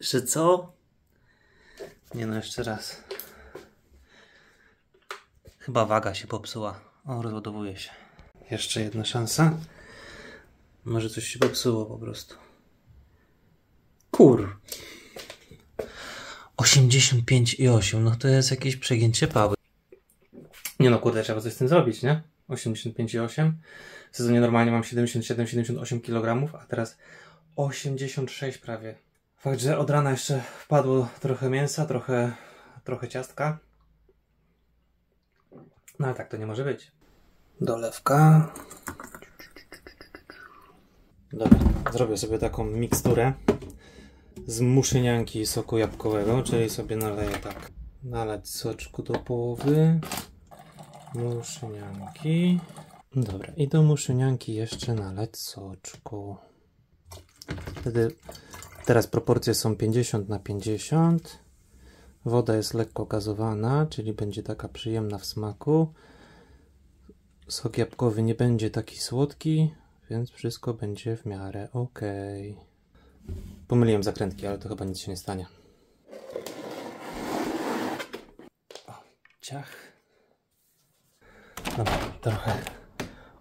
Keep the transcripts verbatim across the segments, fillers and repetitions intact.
Że co? Nie no, jeszcze raz. Chyba waga się popsuła. O, rozładowuje się. Jeszcze jedna szansa. Może coś się popsuło po prostu. Kur. osiemdziesiąt pięć i osiem. No to jest jakieś przegięcie pały. Nie no, kurde, trzeba coś z tym zrobić, nie? osiemdziesiąt pięć i osiem. W sezonie normalnie mam siedemdziesiąt siedem siedemdziesiąt osiem kilogramów, a teraz osiemdziesiąt sześć prawie. Fakt, że od rana jeszcze wpadło trochę mięsa, trochę, trochę ciastka. No ale tak to nie może być. Dolewka. Dobra, zrobię sobie taką miksturę z muszynianki i soku jabłkowego, czyli sobie naleję tak. Nalać soczku do połowy. Muszynianki. Dobra, i do muszynianki jeszcze nalać soczku. Wtedy teraz proporcje są pięćdziesiąt na pięćdziesiąt. Woda jest lekko gazowana, czyli będzie taka przyjemna w smaku. Sok jabłkowy nie będzie taki słodki, więc wszystko będzie w miarę ok. Pomyliłem zakrętki, ale to chyba nic się nie stanie. O, ciach. Dobra, trochę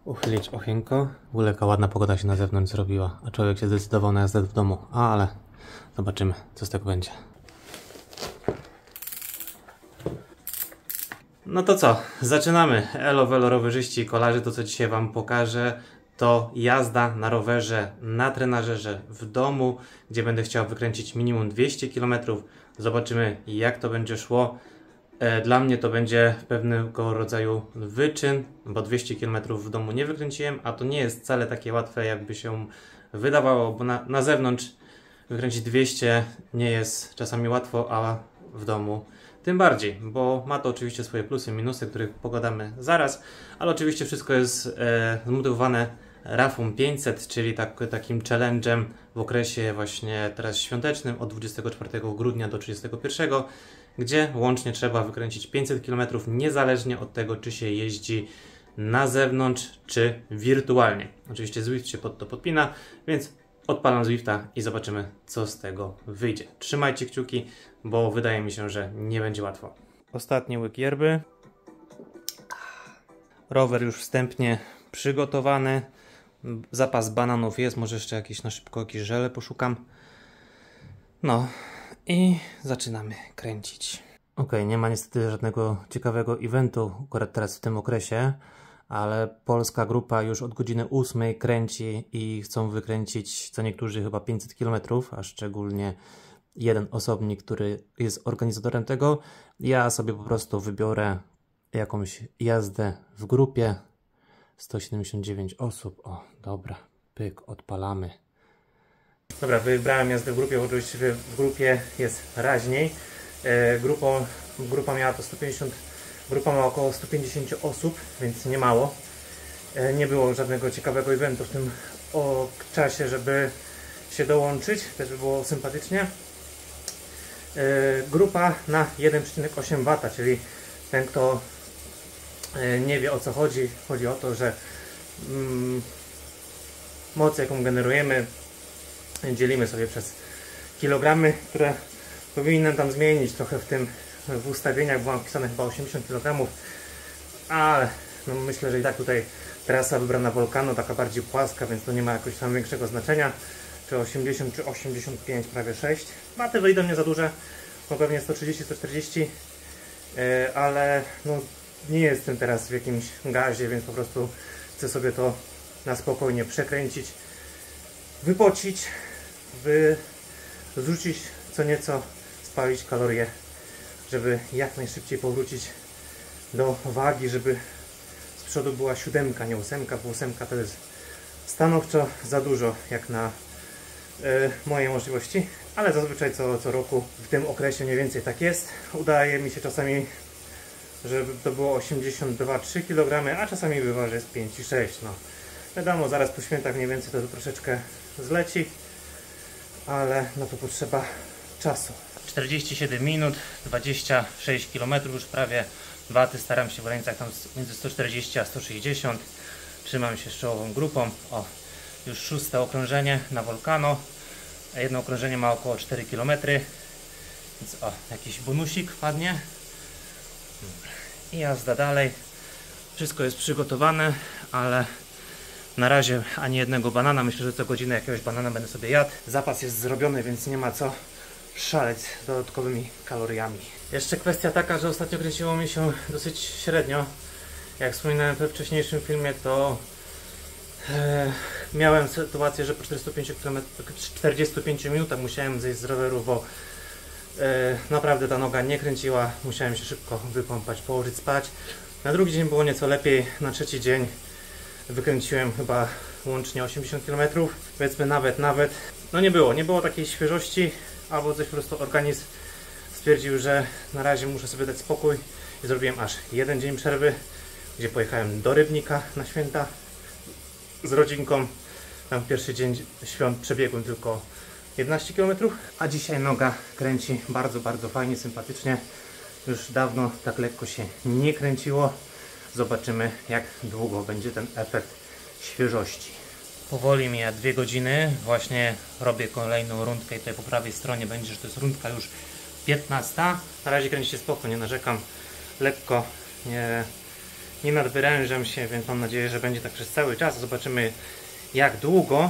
uchylić okienko. W ogóle jaka ładna pogoda się na zewnątrz zrobiła, a człowiek się zdecydował na jazdę w domu. A, ale zobaczymy, co z tego będzie. No to co, zaczynamy. Elo, welo, rowerzyści i kolarzy, to co dzisiaj wam pokażę, to jazda na rowerze, na trenażerze w domu, gdzie będę chciał wykręcić minimum dwieście kilometrów. Zobaczymy, jak to będzie szło. Dla mnie to będzie pewnego rodzaju wyczyn, bo dwieście kilometrów w domu nie wykręciłem, a to nie jest wcale takie łatwe, jakby się wydawało, bo na, na zewnątrz wykręcić dwieście nie jest czasami łatwo, a w domu tym bardziej, bo ma to oczywiście swoje plusy i minusy, których pogadamy zaraz, ale oczywiście wszystko jest e, zmotywowane RAFUM pięćset, czyli tak, takim challenge'em w okresie właśnie teraz świątecznym od dwudziestego czwartego grudnia do trzydziestego pierwszego, gdzie łącznie trzeba wykręcić pięćset kilometrów niezależnie od tego, czy się jeździ na zewnątrz, czy wirtualnie. Oczywiście Zwift się pod to podpina, więc odpalam Zwifta i zobaczymy, co z tego wyjdzie. Trzymajcie kciuki, bo wydaje mi się, że nie będzie łatwo. Ostatni łyk yerby. Rower już wstępnie przygotowany. Zapas bananów jest, może jeszcze jakieś na szybko jakieś żele poszukam. No i zaczynamy kręcić. Ok, nie ma niestety żadnego ciekawego eventu akurat teraz w tym okresie, ale polska grupa już od godziny ósmej kręci i chcą wykręcić co niektórzy chyba pięćset kilometrów, a szczególnie jeden osobnik, który jest organizatorem tego. Ja sobie po prostu wybiorę jakąś jazdę w grupie. sto siedemdziesiąt dziewięć osób. O, dobra. Pyk, odpalamy. Dobra, wybrałem jazdę w grupie, bo oczywiście w grupie jest raźniej. E, grupą, grupa miała to sto pięćdziesiąt, grupa ma około sto pięćdziesiąt osób, więc nie mało. E, nie było żadnego ciekawego eventu w tym o, czasie, żeby się dołączyć. Też by było sympatycznie. E, grupa na jeden przecinek osiem wata, czyli ten, kto nie wie, o co chodzi. Chodzi o to, że mm, moc, jaką generujemy, dzielimy sobie przez kilogramy, które powinienem tam zmienić trochę w tym w ustawieniach, bo mam wpisane chyba osiemdziesiąt kilogramów, ale no myślę, że i tak tutaj trasa wybrana Volcano, taka bardziej płaska, więc to nie ma jakoś tam większego znaczenia, czy osiemdziesiąt, czy osiemdziesiąt pięć, prawie sześć. Waty wyjdą nie za duże, no pewnie sto trzydzieści sto czterdzieści, yy, ale no nie jestem teraz w jakimś gazie, więc po prostu chcę sobie to na spokojnie przekręcić, wypocić, wy... zrzucić co nieco, spalić kalorie, żeby jak najszybciej powrócić do wagi, żeby z przodu była siódemka, nie ósemka, bo ósemka to jest stanowczo za dużo jak na yy, moje możliwości, ale zazwyczaj co, co roku w tym okresie mniej więcej tak jest. Udaje mi się czasami, żeby to było osiemdziesiąt dwa przecinek trzy kilogramy, a czasami bywa, że jest pięć i sześć. No wiadomo, zaraz po świętach mniej więcej to troszeczkę zleci, ale no to potrzeba czasu. czterdzieści siedem minut, dwadzieścia sześć kilometrów już prawie. Waty staram się w granicach tam między sto czterdzieści a sto sześćdziesiąt. Trzymam się z czołową grupą. O, już szóste okrążenie na Volcano. a jedno okrążenie ma około cztery kilometry, więc o, jakiś bonusik wpadnie. I jazda dalej. Wszystko jest przygotowane, ale na razie ani jednego banana. Myślę, że co godzinę jakiegoś banana będę sobie jadł. Zapas jest zrobiony, więc nie ma co szaleć z dodatkowymi kaloriami. Jeszcze kwestia taka, że ostatnio kręciło mi się dosyć średnio. Jak wspominałem we wcześniejszym filmie, to e, miałem sytuację, że po czterdziestu pięciu minutach musiałem zejść z roweru, bo e, naprawdę ta noga nie kręciła. Musiałem się szybko wykąpać, położyć spać. Na drugi dzień było nieco lepiej, na trzeci dzień wykręciłem chyba łącznie osiemdziesiąt kilometrów, powiedzmy nawet, nawet. No nie było, nie było takiej świeżości, albo coś po prostu organizm stwierdził, że na razie muszę sobie dać spokój i zrobiłem aż jeden dzień przerwy, gdzie pojechałem do Rybnika na święta z rodzinką. Tam pierwszy dzień świąt przebiegłem tylko jedenaście kilometrów, a dzisiaj noga kręci bardzo, bardzo fajnie, sympatycznie. Już dawno tak lekko się nie kręciło. Zobaczymy, jak długo będzie ten efekt świeżości. Powoli mija dwie godziny. Właśnie robię kolejną rundkę i tutaj po prawej stronie będzie, że to jest rundka już piętnasta. Na razie kręci się spoko, nie narzekam. Lekko nie, nie nadwyrężam się, więc mam nadzieję, że będzie tak przez cały czas. Zobaczymy, jak długo.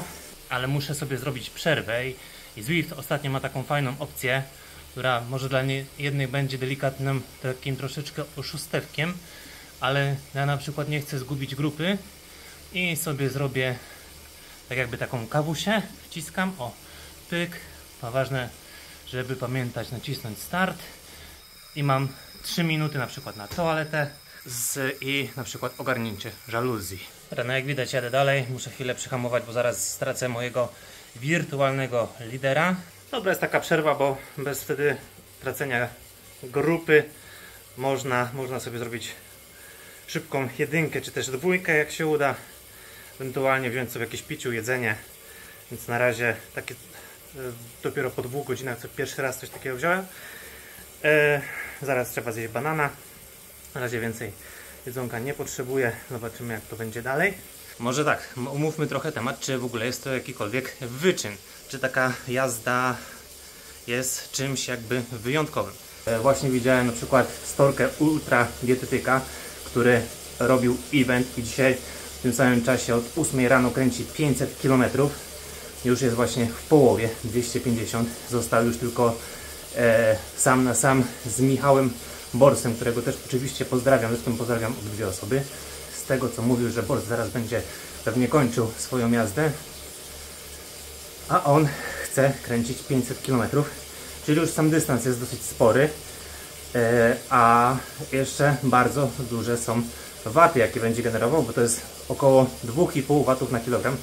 Ale muszę sobie zrobić przerwę. I, i Zwift ostatnio ma taką fajną opcję, która może dla jednych będzie delikatnym, takim troszeczkę oszustewkiem, ale ja na przykład nie chcę zgubić grupy i sobie zrobię tak jakby taką kawusię, wciskam, o, pyk, to ważne, żeby pamiętać nacisnąć start i mam trzy minuty na przykład na toaletę z, i na przykład ogarnięcie żaluzji. No jak widać jadę dalej, muszę chwilę przyhamować, bo zaraz stracę mojego wirtualnego lidera. Dobra jest taka przerwa, bo bez wtedy tracenia grupy można, można sobie zrobić szybką jedynkę, czy też dwójkę, jak się uda. Ewentualnie wziąć sobie jakieś piciu, jedzenie. Więc na razie takie, dopiero po dwóch godzinach co pierwszy raz coś takiego wziąłem. E, zaraz trzeba zjeść banana. Na razie więcej jedzonka nie potrzebuję. Zobaczymy, jak to będzie dalej. Może tak, omówmy trochę temat, czy w ogóle jest to jakikolwiek wyczyn. Czy taka jazda jest czymś jakby wyjątkowym. E, właśnie widziałem na przykład Storkę Ultra Dietetyka, który robił event i dzisiaj w tym samym czasie od ósmej rano kręci pięćset kilometrów. Już jest właśnie w połowie, dwieście pięćdziesiąt. Został już tylko e, sam na sam z Michałem Borsem, którego też oczywiście pozdrawiam. Zresztą pozdrawiam obydwie osoby. Z tego co mówił, że Bors zaraz będzie pewnie kończył swoją jazdę. A on chce kręcić pięćset kilometrów. Czyli już sam dystans jest dosyć spory. A jeszcze bardzo duże są waty, jakie będzie generował, bo to jest około dwa i pół watów na kilogram.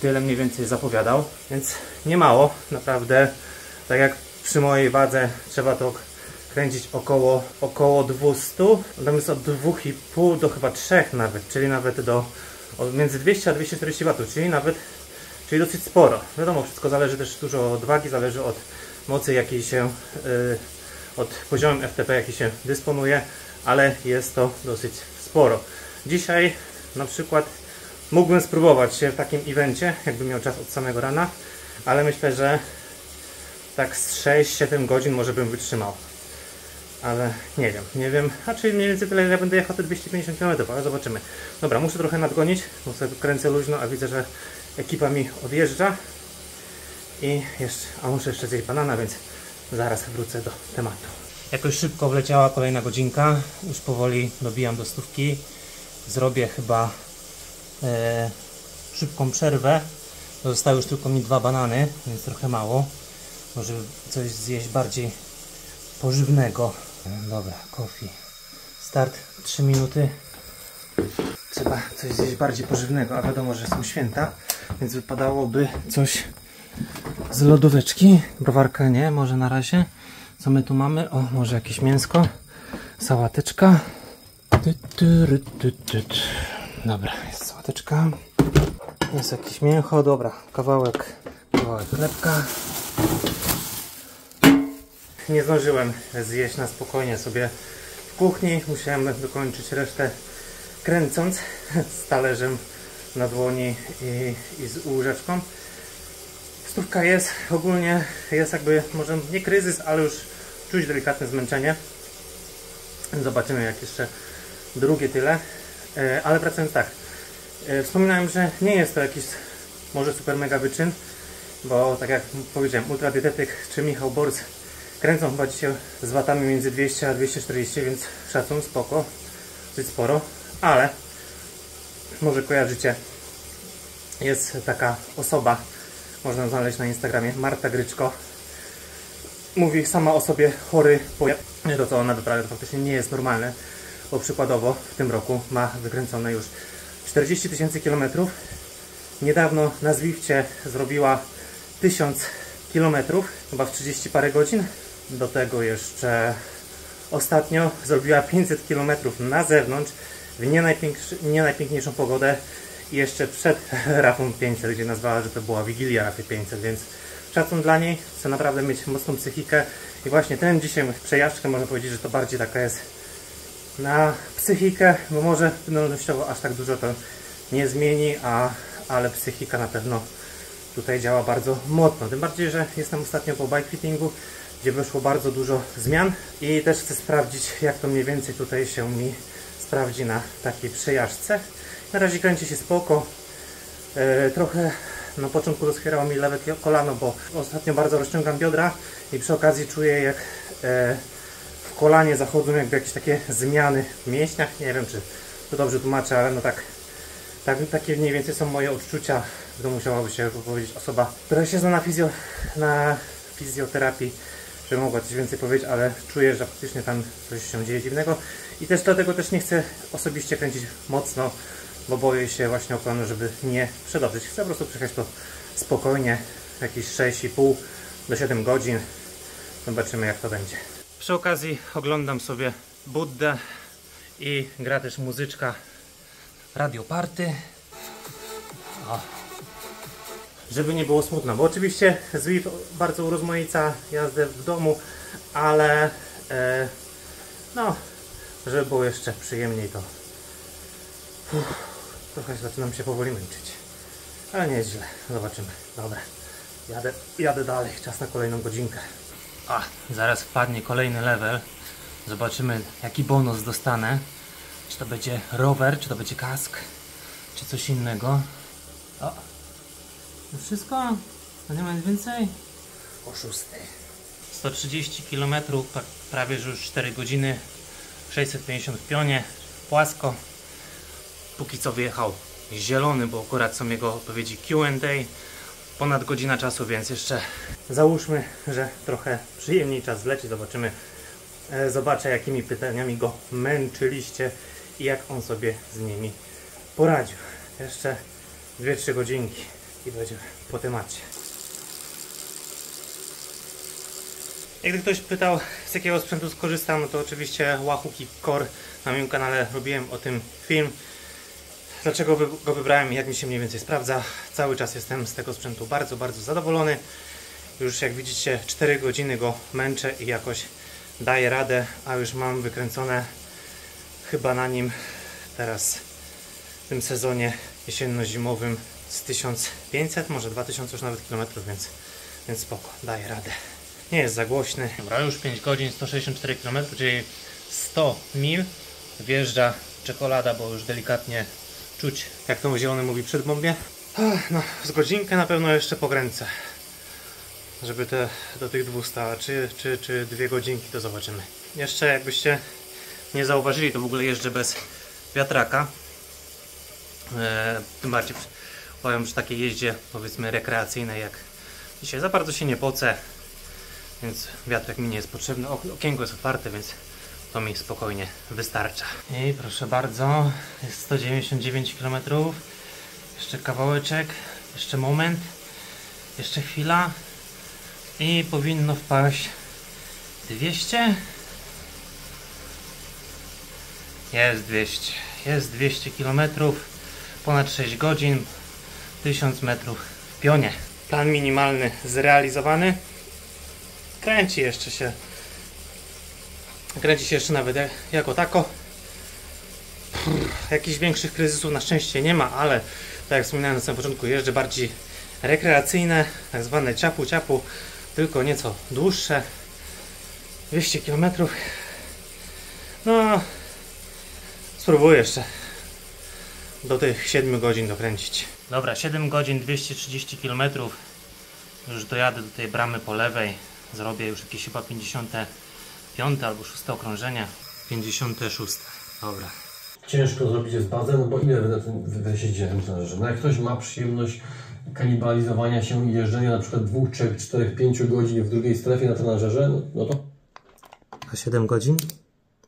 Tyle mniej więcej zapowiadał, więc nie mało. Naprawdę, tak jak przy mojej wadze, trzeba to kręcić około, około dwieście. Natomiast od dwóch i pół do chyba trzech nawet, czyli nawet do między dwieście a dwieście czterdzieści watów, czyli nawet czyli dosyć sporo. Wiadomo, wszystko zależy też dużo od wagi, zależy od mocy, jakiej się yy, od poziomu F T P, jaki się dysponuje, ale jest to dosyć sporo. Dzisiaj na przykład mógłbym spróbować się w takim evencie, jakbym miał czas od samego rana, ale myślę, że tak z sześć siedem godzin może bym wytrzymał. Ale nie wiem, nie wiem, a czyli mniej więcej tyle, ile będę jechał te dwieście pięćdziesiąt kilometrów, ale zobaczymy. Dobra, muszę trochę nadgonić, bo sobie kręcę luźno, a widzę, że ekipa mi odjeżdża. I jeszcze, a muszę jeszcze zjeść banana, więc zaraz wrócę do tematu. Jakoś szybko wleciała kolejna godzinka. Już powoli dobijam do stówki. Zrobię chyba e, szybką przerwę. Zostały już tylko mi dwa banany, więc trochę mało. Może coś zjeść bardziej pożywnego. Dobra, coffee. Start trzy minuty. Trzeba coś zjeść bardziej pożywnego, a wiadomo, że są święta, więc wypadałoby coś z lodóweczki. Browarka nie, może na razie. Co my tu mamy? O, może jakieś mięsko. Sałateczka. Dobra, jest sałateczka. Jest jakieś mięcho, dobra. Kawałek, kawałek chlebka. Nie zdążyłem zjeść na spokojnie sobie w kuchni. Musiałem dokończyć resztę kręcąc z talerzem na dłoni i, i z łyżeczką. stówka jest, ogólnie jest jakby, może nie kryzys, ale już czuć delikatne zmęczenie. Zobaczymy jak jeszcze drugie tyle, ale wracając tak. Wspominałem, że nie jest to jakiś może super mega wyczyn, bo tak jak powiedziałem, ultradietetyk czy Michał Borsa kręcą chyba dzisiaj z watami między dwieście a dwieście czterdzieści, więc szacun, spoko, dosyć sporo, ale może kojarzycie, jest taka osoba, można znaleźć na Instagramie, Marta Gryczko. Mówi sama o sobie chory pojazd. To co ona wyprawia to faktycznie nie jest normalne, bo przykładowo w tym roku ma wykręcone już czterdzieści tysięcy kilometrów. Niedawno na Zwifcie zrobiła tysiąc kilometrów, chyba w trzydzieści parę godzin. Do tego jeszcze ostatnio zrobiła pięćset kilometrów na zewnątrz, w nie, nie najpiękniejszą pogodę. I jeszcze przed Rafą pięćset, gdzie nazwała, że to była Wigilia Rafy pięćset, więc szacun dla niej, chce naprawdę mieć mocną psychikę. I właśnie ten dzisiaj przejażdżkę, można powiedzieć, że to bardziej taka jest na psychikę, bo może wydolnościowo aż tak dużo to nie zmieni, a, ale psychika na pewno tutaj działa bardzo mocno. Tym bardziej, że jestem ostatnio po bikefittingu, gdzie wyszło bardzo dużo zmian i też chcę sprawdzić, jak to mniej więcej tutaj się mi sprawdzi na takiej przejażdżce. Na razie kręci się spoko. Yy, trochę na początku doskwierało mi lewe kolano, bo ostatnio bardzo rozciągam biodra i przy okazji czuję, jak yy, w kolanie zachodzą jakby jakieś takie zmiany w mięśniach. Nie wiem, czy to dobrze tłumaczę, ale no tak, tak takie mniej więcej są moje odczucia. To musiałaby się powiedzieć osoba, która się zna na, fizjo, na fizjoterapii, że mogła coś więcej powiedzieć, ale czuję, że faktycznie tam coś się dzieje dziwnego. I też dlatego też nie chcę osobiście kręcić mocno, bo boję się właśnie o kolano, żeby nie przedobrzyć. Chcę po prostu przejechać to spokojnie, jakieś sześć i pół do siedmiu godzin. Zobaczymy jak to będzie. Przy okazji oglądam sobie Buddę i gra też muzyczka Radio Party. O. Żeby nie było smutno, bo oczywiście Zwift bardzo urozmaica jazdę w domu, ale e, no, żeby było jeszcze przyjemniej to Uff, trochę zaczynam się powoli męczyć, ale nie jest źle, zobaczymy. Dobra, jadę, jadę dalej, czas na kolejną godzinkę. A, zaraz wpadnie kolejny level, zobaczymy jaki bonus dostanę, czy to będzie rower, czy to będzie kask, czy coś innego. O, to wszystko? A nie ma nic więcej? O szóstej. sto trzydzieści kilometrów, prawie że już cztery godziny, sześćset pięćdziesiąt w pionie, płasko. Póki co wyjechał zielony, bo akurat są jego odpowiedzi Q and A. Ponad godzina czasu, więc jeszcze załóżmy, że trochę przyjemniej czas leci. Zobaczymy, zobaczę jakimi pytaniami go męczyliście i jak on sobie z nimi poradził. Jeszcze dwie trzy godzinki i będzie po temacie. Jakby ktoś pytał, z jakiego sprzętu skorzystam, no to oczywiście Wahoo Kickr. Na moim kanale robiłem o tym film. Dlaczego go wybrałem i jak mi się mniej więcej sprawdza. Cały czas jestem z tego sprzętu bardzo, bardzo zadowolony. Już jak widzicie cztery godziny go męczę i jakoś daję radę, a już mam wykręcone chyba na nim teraz w tym sezonie jesienno-zimowym z tysiąc pięćset, może dwa tysiące już nawet kilometrów, więc, więc spoko, daję radę. Nie jest za głośny. Dobra, już pięć godzin, sto sześćdziesiąt cztery kilometry, czyli sto mil. Wjeżdża czekolada, bo już delikatnie czuć, jak to zielony mówi, przedbombie. No, z godzinkę na pewno jeszcze pogręcę, żeby te do tych dwustu, czy, czy, czy dwie godzinki, to zobaczymy. Jeszcze jakbyście nie zauważyli, to w ogóle jeżdżę bez wiatraka. Eee, tym bardziej powiem przy takiej jeździe, powiedzmy, rekreacyjnej jak dzisiaj. Za bardzo się nie pocę, więc wiatrak mi nie jest potrzebny. Okienko jest otwarte, więc to mi spokojnie wystarcza. I proszę bardzo, jest sto dziewięćdziesiąt dziewięć kilometrów. Jeszcze kawałeczek, jeszcze moment, jeszcze chwila i powinno wpaść dwieście. Jest dwieście, jest dwieście kilometrów, ponad sześć godzin, tysiąc metrów w pionie. Plan minimalny zrealizowany. Kręci jeszcze się Kręci się jeszcze nawet jako tako. Jakichś większych kryzysów na szczęście nie ma, ale tak jak wspominałem na samym początku, jeżdżę bardziej rekreacyjne, tak zwane ciapu-ciapu, tylko nieco dłuższe, dwieście kilometrów. No, spróbuję jeszcze do tych siedmiu godzin dokręcić. Dobra, siedem godzin, dwieście trzydzieści kilometrów. Już dojadę do tej bramy po lewej. Zrobię już jakieś chyba pięćdziesiąte piąte albo szóste okrążenie. pięćdziesiąte szóste, dobra. Ciężko zrobić je z bazenu, bo ile na tym wydesiedziem zależy. No jak ktoś ma przyjemność kanibalizowania się i jeżdżenia na przykład dwóch, trzech, czterech, pięciu godzin w drugiej strefie na trenażerze, no, no to... A siedem godzin?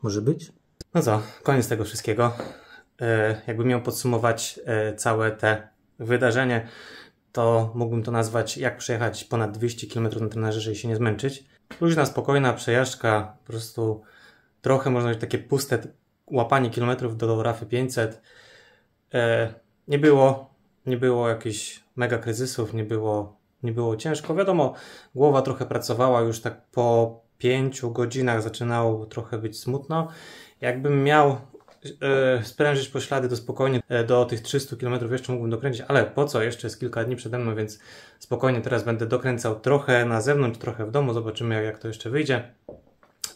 Może być? No co, koniec tego wszystkiego. Yy, jakbym miał podsumować yy, całe te wydarzenie, to mógłbym to nazwać, jak przejechać ponad dwieście kilometrów na trenażerze i się nie zmęczyć. Luźna, spokojna przejażdżka, po prostu trochę można być takie puste łapanie kilometrów do Rafy pięćset. Yy, nie było, nie było jakichś mega kryzysów, nie było, nie było ciężko. Wiadomo, głowa trochę pracowała, już tak po pięciu godzinach zaczynało trochę być smutno. Jakbym miał e, sprężyć poślady, to spokojnie e, do tych trzystu kilometrów jeszcze mógłbym dokręcić, ale po co, jeszcze jest kilka dni przede mną, więc spokojnie teraz będę dokręcał trochę na zewnątrz, trochę w domu, zobaczymy jak, jak to jeszcze wyjdzie.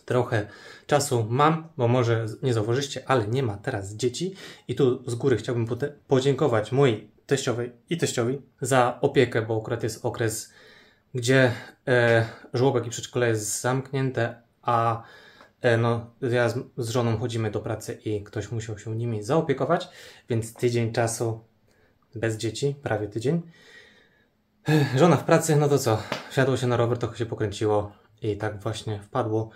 Trochę czasu mam, bo może nie zauważyście, ale nie ma teraz dzieci i tu z góry chciałbym podziękować mojej teściowej i teściowi za opiekę, bo akurat jest okres, gdzie e, żłobek i przedszkole jest zamknięte, a e, no, ja z, z żoną chodzimy do pracy i ktoś musiał się nimi zaopiekować, więc tydzień czasu bez dzieci, prawie tydzień. E, żona w pracy, no to co, wsiadło się na rower, trochę się pokręciło i tak właśnie wpadło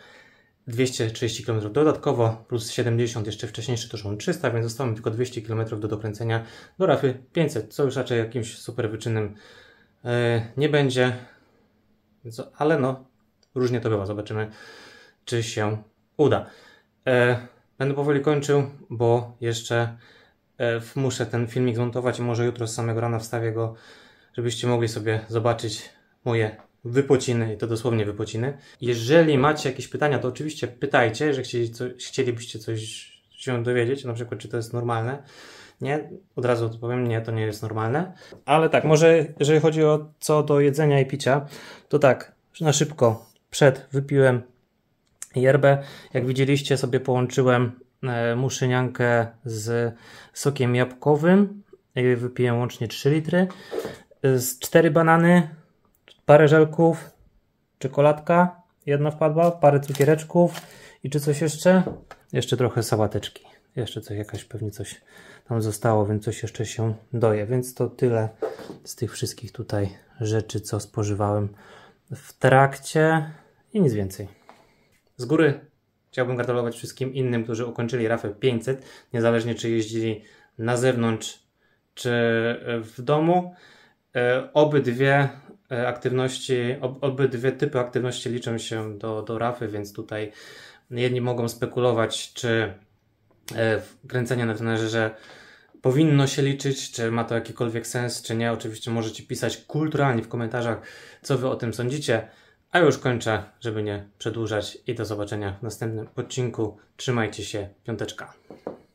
dwieście trzydzieści kilometrów dodatkowo, plus siedemdziesiąt jeszcze wcześniejszy, to już mam trzysta, więc zostało mi tylko dwieście kilometrów do dokręcenia do Rafy pięćset, co już raczej jakimś super wyczynem e, nie będzie. Ale no, różnie to bywa. Zobaczymy, czy się uda. E, będę powoli kończył, bo jeszcze e, muszę ten filmik zmontować i może jutro z samego rana wstawię go, żebyście mogli sobie zobaczyć moje wypociny i to dosłownie wypociny. Jeżeli macie jakieś pytania, to oczywiście pytajcie, że chcieli co, chcielibyście coś się dowiedzieć, na przykład czy to jest normalne. Nie, od razu odpowiem, nie, to nie jest normalne. Ale tak, może jeżeli chodzi o co do jedzenia i picia, to tak, na szybko przed wypiłem yerbę. Jak widzieliście, sobie połączyłem e, muszyniankę z sokiem jabłkowym. I wypiję łącznie trzy litry. Z cztery banany, parę żelków, czekoladka, jedna wpadła, parę cukiereczków i czy coś jeszcze? Jeszcze trochę sałateczki. Jeszcze coś, jakaś pewnie coś tam zostało, więc coś jeszcze się doje. Więc to tyle z tych wszystkich tutaj rzeczy, co spożywałem w trakcie i nic więcej. Z góry chciałbym gratulować wszystkim innym, którzy ukończyli Rafę pięćset, niezależnie czy jeździli na zewnątrz, czy w domu. Obydwie aktywności, ob, obydwie typy aktywności liczą się do, do Rafy, więc tutaj jedni mogą spekulować, czy kręcenie na trenażerze powinno się liczyć, czy ma to jakikolwiek sens, czy nie. Oczywiście możecie pisać kulturalnie w komentarzach, co wy o tym sądzicie. A już kończę, żeby nie przedłużać i do zobaczenia w następnym odcinku. Trzymajcie się, piąteczka.